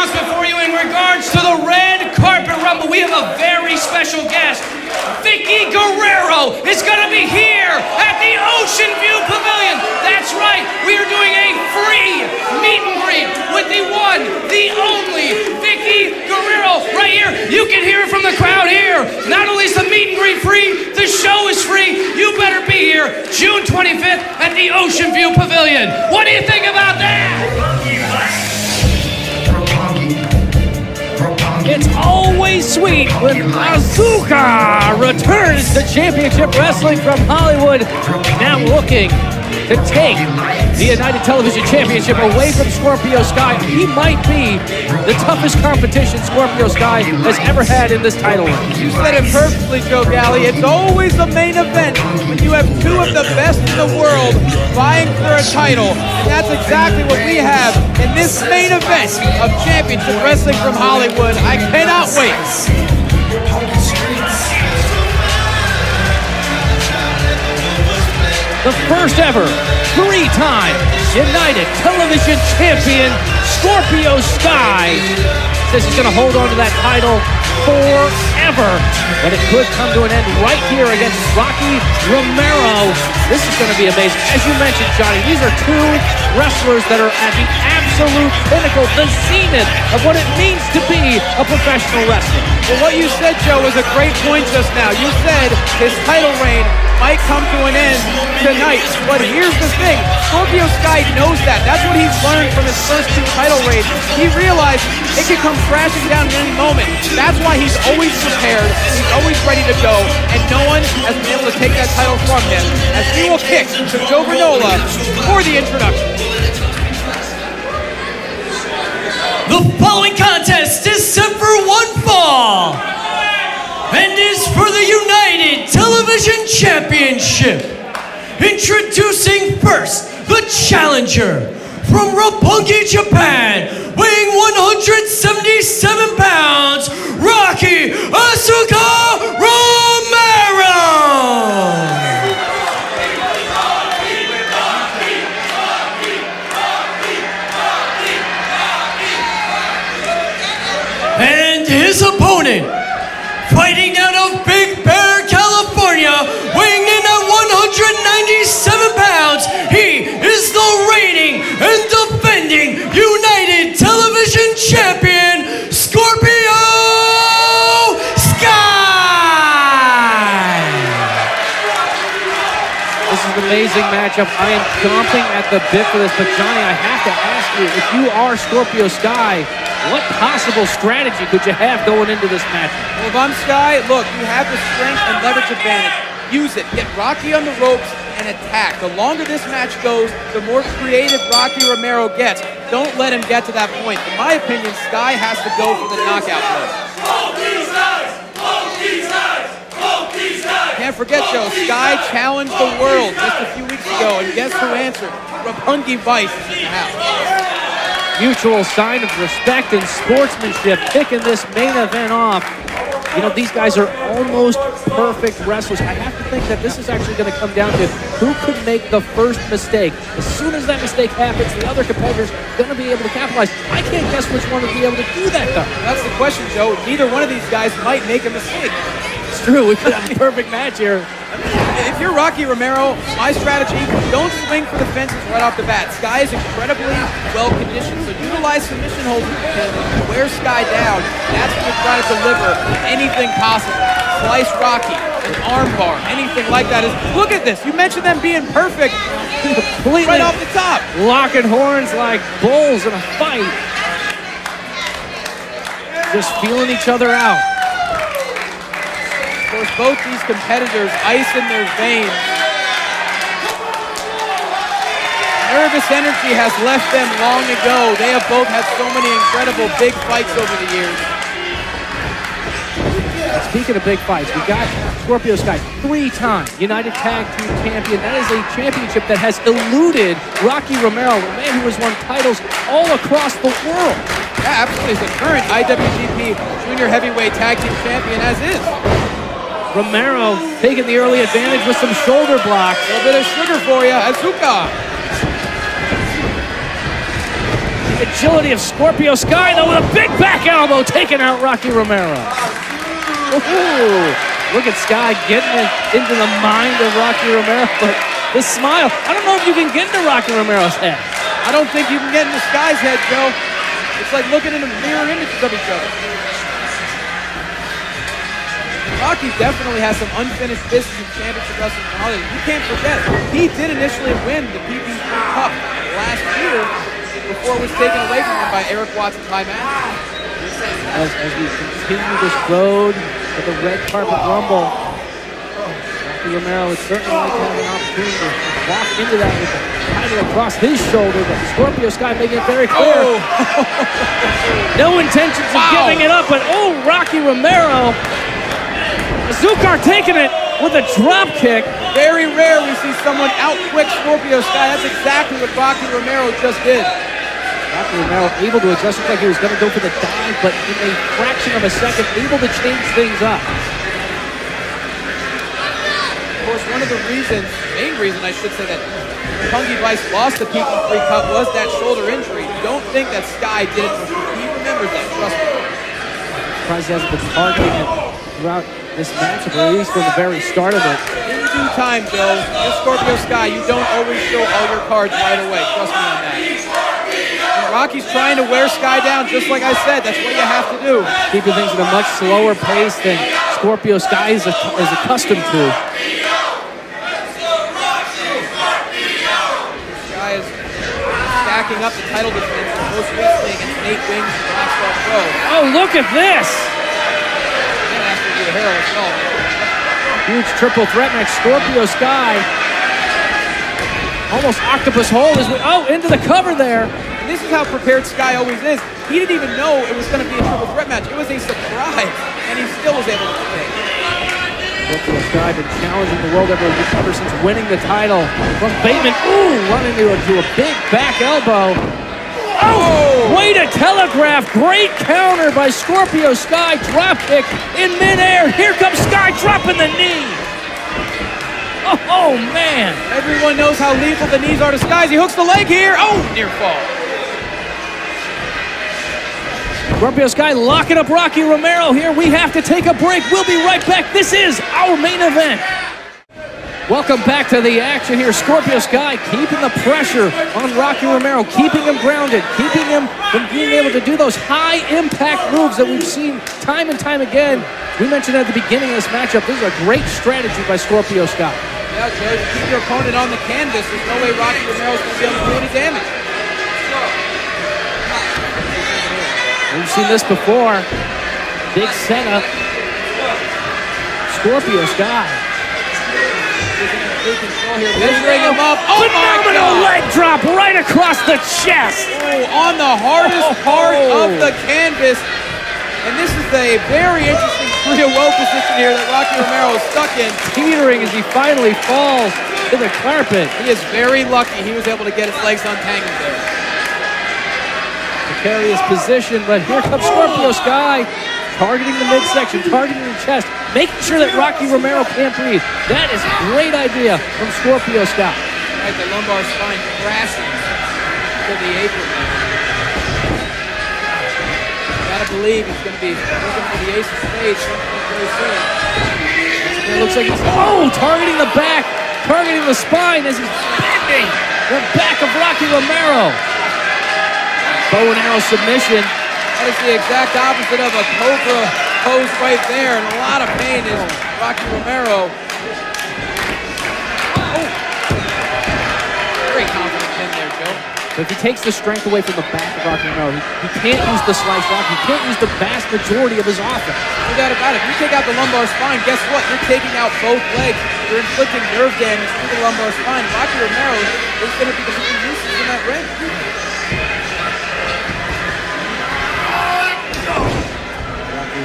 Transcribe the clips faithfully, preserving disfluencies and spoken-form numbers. announcement for you in regards to the Red Carpet Rumble. We have a very special guest. Vicki Guerrero is going to be here at the Ocean View Pavilion. That's right, we are doing a free meet and greet with the one, the only Vicki Guerrero right here. You can hear it from the crowd here. Not only is the meet and greet free, the show is free. You better be here June twenty-fifth at the Ocean View Pavilion. What do you think about that? It's always sweet when Asuka returns to Championship Wrestling from Hollywood, now looking to take the United Television Championship away from Scorpio Sky. He might be the toughest competition Scorpio Sky has ever had in this title. You said it perfectly, Joe Galli. It's always the main event when you have two of the best in the world vying for a title. And that's exactly what we have in this main event of Championship Wrestling from Hollywood. I cannot wait. The first ever three-time United Television Champion, Scorpio Sky, says he's going to hold on to that title forever, but it could come to an end right here against Rocky Romero. This is going to be amazing. As you mentioned, Johnny, these are two wrestlers that are at the absolute pinnacle, the zenith of what it means to be a professional wrestler. Well, what you said, Joe, was a great point just now. You said his title reign might come to an end tonight. But here's the thing, Scorpio Sky knows that. That's what he's learned from his first two title raids. He realized it could come crashing down at any moment. That's why he's always prepared, he's always ready to go, and no one has been able to take that title from him, as he will kick to Joe Granola for the introduction. The following contest is set for one fall, and is for the United Television Championship. Introducing first, the challenger from Roppongi, Japan, weighing one hundred seventy-seven pounds, Rocky Asuka Romero. And his opponent, fighting out of Big Bear, California, weighing in at one hundred ninety-seven pounds, he is the reigning and defending United Television Champion, Scorpio Sky! This is an amazing matchup. I am chomping at the bit for this, but Johnny, I have to ask you, if you are Scorpio Sky, what possible strategy could you have going into this match? Well, if I'm Sky, look, you have the strength and leverage advantage. Use it. Get Rocky on the ropes and attack. The longer this match goes, the more creative Rocky Romero gets. Don't let him get to that point. In my opinion, Sky has to go for the knockout play. Both these guys! Both these guys! Both these guys! Can't forget, Joe, Sky challenged the world just a few weeks ago, and guess who answered? Roppongi Vice is in the house. Mutual sign of respect and sportsmanship, picking this main event off. You know, these guys are almost perfect wrestlers. I have to think that this is actually going to come down to who could make the first mistake. As soon as that mistake happens, the other competitor's going to be able to capitalize. I can't guess which one would be able to do that, though. That's the question, Joe. Neither one of these guys might make a mistake. It's true. We could have a perfect match here. If you're Rocky Romero, my strategy, don't swing for the fences right off the bat. Sky is incredibly well-conditioned, so utilize submission holds if you can. Wear Sky down. That's what you're trying to deliver. Anything possible. Slice Rocky, an arm bar, anything like that. Is, look at this. You mentioned them being perfect completely right off the top. Locking horns like bulls in a fight. Just feeling each other out. Of course, both these competitors, ice in their veins. Nervous energy has left them long ago. They have both had so many incredible big fights over the years. Speaking of big fights, we got Scorpio Sky, three-time United Tag Team Champion. That is a championship that has eluded Rocky Romero, a man who has won titles all across the world. Yeah, absolutely. He's the current I W G P Junior Heavyweight Tag Team Champion, as is. Romero taking the early advantage with some shoulder blocks. A little bit of sugar for you, Asuka. agility of Scorpio Sky, though, with a big back elbow, taking out Rocky Romero. Ooh, look at Sky getting into the mind of Rocky Romero, but this smile, I don't know if you can get into Rocky Romero's head. I don't think you can get into Sky's head, Joe. It's like looking in the mirror images of each other. Rocky definitely has some unfinished business in Championship Wrestling from Hollywood. You can't forget, he did initially win the P P V Cup last year before it was taken away from him by Eric Watts and Ty Madsen. As, as we continue this road to the Red Carpet Rumble, Rocky Romero is certainly going to have an opportunity to walk into that with a title across his shoulder, but Scorpio Sky making it very clear. Oh. No intentions of wow. giving it up, but oh, Rocky Romero. Zukar taking it with a drop kick. Very rare we see someone out-quick Scorpio Sky. That's exactly what Rocky Romero just did. Rocky Romero able to adjust. It like he was going to go for the dive, but in a fraction of a second, able to change things up. Of course, one of the reasons, main reason I should say, that Roppongi Vice lost the P P V Cup was that shoulder injury. Don't think that Sky did. He remembers that, trust me. Surprised he hasn't been targeting him throughout this match, at least from the very start of it. In due time, Joe, you're Scorpio Sky. You don't always show all your cards right away. Trust me on that. And Rocky's trying to wear Sky down, just like I said. That's what you have to do. Keeping things at a much slower pace than Scorpio Sky is, is accustomed to. Sky is stacking up the title defense in most recently against Nate Wings in the last twelve show. Oh, look at this! Huge triple threat match. Scorpio Sky almost octopus hold as we oh into the cover there. And this is how prepared Sky always is. He didn't even know it was going to be a triple threat match. It was a surprise, and he still was able to take. Scorpio Sky been challenging the world ever since winning the title from Bateman. Ooh, running into a, to a big back elbow. Oh, way to telegraph. Great counter by Scorpio Sky. Drop kick in midair. Here comes Sky dropping the knee. Oh, oh, man. Everyone knows how lethal the knees are to Sky. He hooks the leg here. Oh, near fall. Scorpio Sky locking up Rocky Romero here. We have to take a break. We'll be right back. This is our main event. Welcome back to the action here. Scorpio Sky keeping the pressure on Rocky Romero, keeping him grounded, keeping him from being able to do those high-impact moves that we've seen time and time again. We mentioned at the beginning of this matchup, this is a great strategy by Scorpio Sky. Yeah, Joe, you keep your opponent on the canvas. There's no way Rocky Romero's going to be able to do any damage. We've seen this before. Big setup. Scorpio Sky. Control here. Measuring him up. Oh, phenomenal leg drop right across the chest. Oh, on the hardest oh. part of the canvas. And this is a very interesting free roll position here that Rocky Romero is stuck in. Teetering as he finally falls to the carpet. He is very lucky he was able to get his legs untangled there. Precarious position, but here comes Scorpio Sky. Targeting the midsection, targeting the chest, making sure that Rocky Romero can't breathe. That is a great idea from Scorpio Sky. Right, the lumbar spine crashing to the apron. Gotta believe he's going to be looking for the ace of spades very soon. It looks like he's oh, targeting the back, targeting the spine as he's bending the back of Rocky Romero. Bow and arrow submission. That is the exact opposite of a cobra pose right there, and a lot of pain is Rocky Romero. Oh. Very confident in there, Joe. But if he takes the strength away from the back of Rocky Romero, he, he can't use the slice lock, he can't use the vast majority of his offense. No doubt about it. If you take out the lumbar spine, guess what? You're taking out both legs. You're inflicting nerve damage to the lumbar spine. Rocky Romero is going to be completely useless in that ring.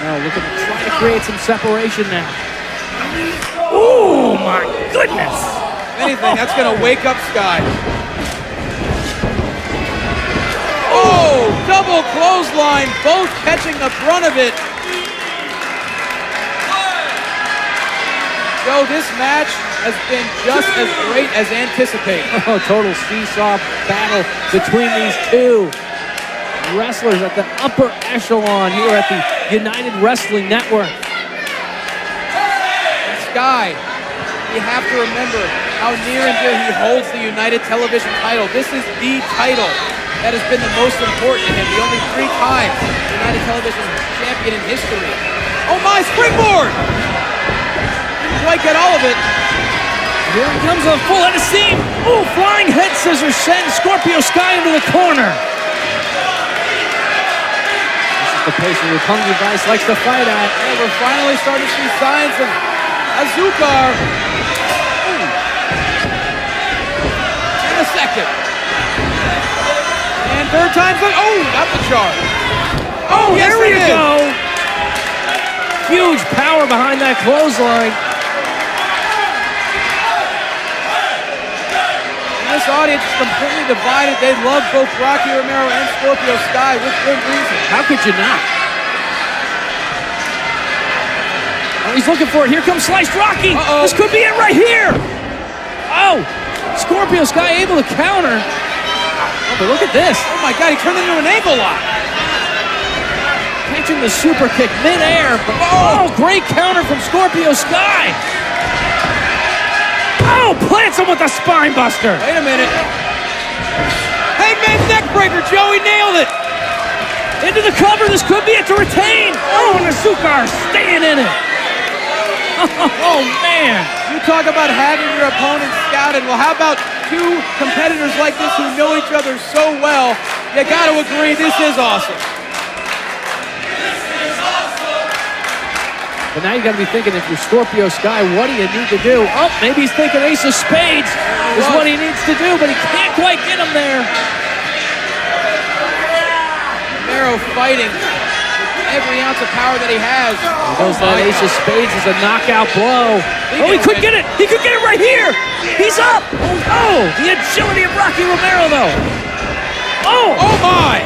Now looking to try to create some separation now. Oh my goodness! If anything, that's gonna wake up Sky. Oh, double clothesline, both catching the brunt of it. So this match has been just as great as anticipated. Oh, total seesaw battle between these two. wrestlers at the upper echelon here at the United Wrestling Network. Sky, you have to remember how near and dear he holds the United Television title. This is the title that has been the most important to him. The only three times United Television champion in history. Oh my, springboard! Didn't quite get all of it. Here he comes on full head of steam. Ooh, flying head scissors sends Scorpio Sky into the corner. This is the pace that Roppongi Vice likes to fight at. And we're finally starting to see signs of Azuka. And a second. And third time's like, oh, got the charge. Oh, there we go. Huge power behind that clothesline. This audience is completely divided. They love both Rocky Romero and Scorpio Sky with good reason. How could you not? Oh, he's looking for it. Here comes Sliced Rocky. Uh-oh. This could be it right here. Oh, Scorpio Sky able to counter. Oh, but look at this. Oh my God, he turned into an ankle lock. Catching the super kick midair. But, oh, great counter from Scorpio Sky. Oh, plants him with a spine buster. Wait a minute. Hangman's neck breaker, Joey nailed it. Into the cover, this could be it to retain. Oh, and Azuka staying in it. Oh, man. You talk about having your opponent scouted. Well, how about two competitors like this who know each other so well? You got to agree, this is awesome. But now you got to be thinking, if you're Scorpio Sky, what do you need to do? Oh, maybe he's thinking Ace of Spades is what he needs to do, but he can't quite get him there. Romero fighting with every ounce of power that he has. He knows that Ace of Spades is a knockout blow. Oh, he could get it. He could get it right here. He's up. Oh, the agility of Rocky Romero, though. Oh, oh my.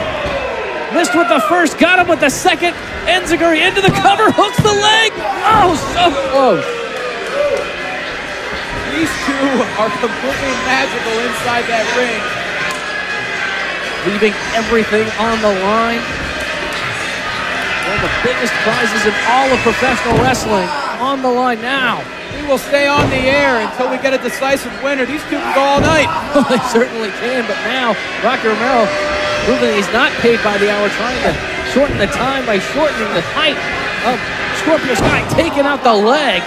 Missed with the first, got him with the second. Enziguri into the cover, hooks the leg. Oh, so close. These two are completely magical inside that ring. Leaving everything on the line. One of the biggest prizes in all of professional wrestling on the line now. We will stay on the air until we get a decisive winner. These two can go all night. Well, they certainly can, but now Rocky Romero proving he's not paid by the hour, trying to shorten the time by shortening the height of Scorpio Sky, taking out the leg.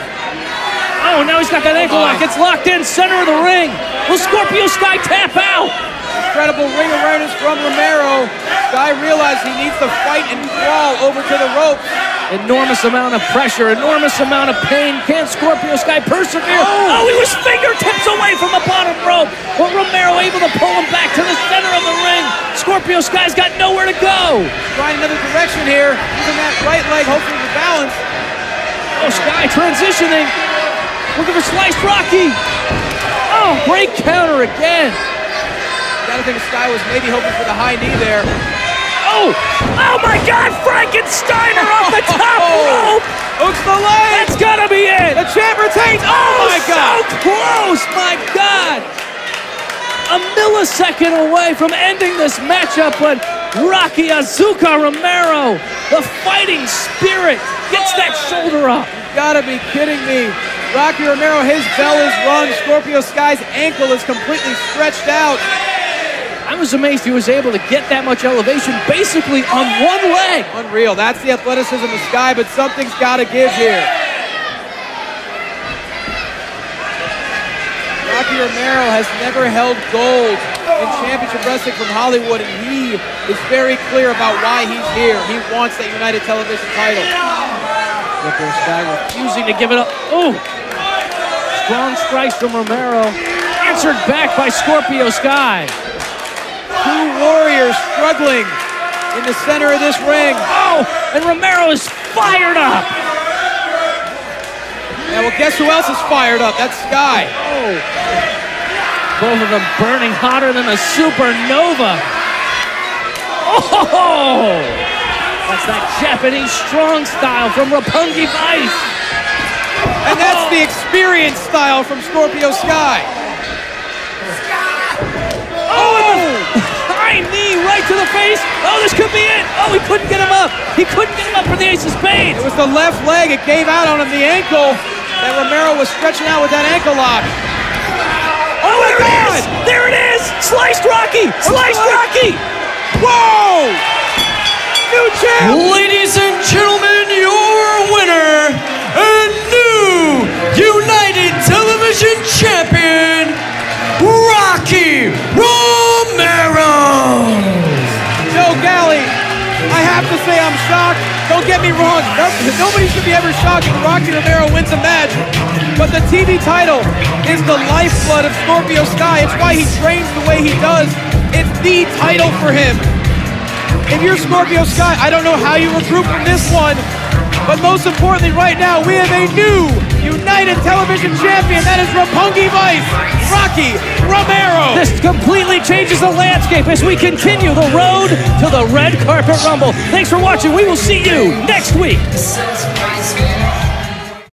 Oh, now he's got that ankle lock. It's locked in, center of the ring. Will Scorpio Sky tap out? Incredible ring awareness from Romero. Sky realized he needs to fight and crawl over to the rope. Enormous amount of pressure, enormous amount of pain. Can Scorpio Sky persevere? Oh, oh he was fingertips away from the bottom rope. But Romero able to pull him back to the center of the ring. Scorpio Sky's got nowhere to go. Trying another direction here. Using that right leg, hoping for balance. Oh, Sky transitioning. Looking for Sliced Rocky. Oh, great counter again. I think Sky was maybe hoping for the high knee there. Oh! Oh my God! Frankensteiner off the top rope! Hooks the leg! That's gotta be it! The champ retains! Oh, oh my God! So close! My God! A millisecond away from ending this matchup, but Rocky Azuka Romero, the fighting spirit, gets that shoulder up. You gotta be kidding me. Rocky Romero, his bell is rung. Scorpio Sky's ankle is completely stretched out. I was amazed he was able to get that much elevation basically on one leg. Unreal. That's the athleticism of Sky, but something's got to give here. Rocky Romero has never held gold in Championship Wrestling from Hollywood, and he is very clear about why he's here. He wants that United Television title. Look at Sky refusing to give it up. Oh! Strong strikes from Romero. Answered back by Scorpio Sky. Two warriors struggling in the center of this ring. Oh, and Romero is fired up. Yeah, well, guess who else is fired up? That's Sky. Oh. Both of them burning hotter than a supernova. Oh, that's that Japanese strong style from Roppongi Vice. And that's the experience style from Scorpio Sky. Knee right to the the face. Oh, this could be it. Oh, he couldn't get him up. He couldn't get him up for the ace of spades. It was the left leg. It gave out on him the ankle that Romero was stretching out with that ankle lock. Oh, oh my God! There it is! Sliced Rocky! Sliced oh, Rocky! Whoa! New champ! Ladies and gentlemen, your winner and new United Television Champion, Rocky Romero! Joe Galli, I have to say I'm shocked. Don't get me wrong. Nobody should be ever shocked when Rocky Romero wins a match. But the T V title is the lifeblood of Scorpio Sky. It's why he trains the way he does. It's the title for him. If you're Scorpio Sky, I don't know how you recruit from this one. But most importantly, right now, we have a new United Television Champion. That is Roppongi Vice, Rocky Romero. This completely changes the landscape as we continue the road to the Red Carpet Rumble. Thanks for watching. We will see you next week.